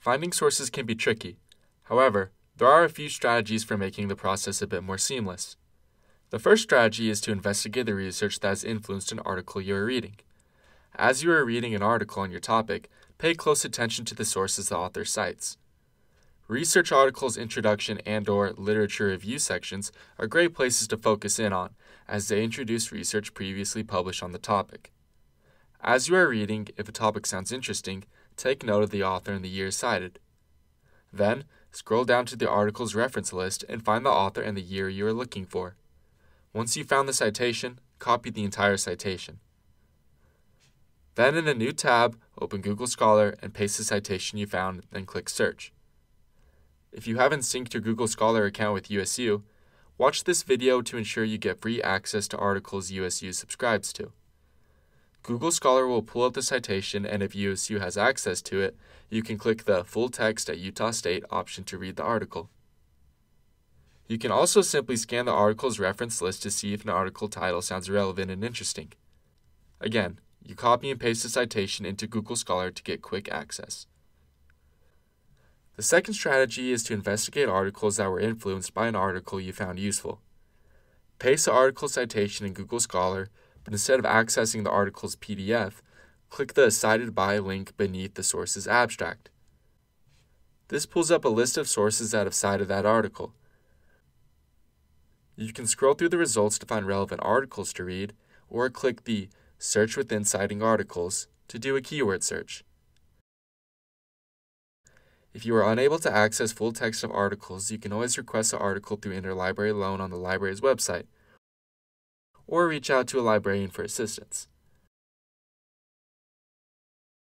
Finding sources can be tricky. However, there are a few strategies for making the process a bit more seamless. The first strategy is to investigate the research that has influenced an article you are reading. As you are reading an article on your topic, pay close attention to the sources the author cites. Research articles' introduction and/or literature review sections are great places to focus in on, as they introduce research previously published on the topic. As you are reading, if a topic sounds interesting, take note of the author and the year cited. Then, scroll down to the article's reference list and find the author and the year you are looking for. Once you've found the citation, copy the entire citation. Then in a new tab, open Google Scholar and paste the citation you found, then click Search. If you haven't synced your Google Scholar account with USU, watch this video to ensure you get free access to articles USU subscribes to. Google Scholar will pull up the citation, and if USU has access to it, you can click the Full Text at Utah State option to read the article. You can also simply scan the article's reference list to see if an article title sounds relevant and interesting. Again, you copy and paste the citation into Google Scholar to get quick access. The second strategy is to investigate articles that were influenced by an article you found useful. Paste the article citation in Google Scholar, but instead of accessing the article's PDF, click the Cited By link beneath the source's abstract. This pulls up a list of sources that have cited that article. You can scroll through the results to find relevant articles to read, or click the Search Within Citing Articles to do a keyword search. If you are unable to access full text of articles, you can always request an article through Interlibrary Loan on the library's website, or reach out to a librarian for assistance.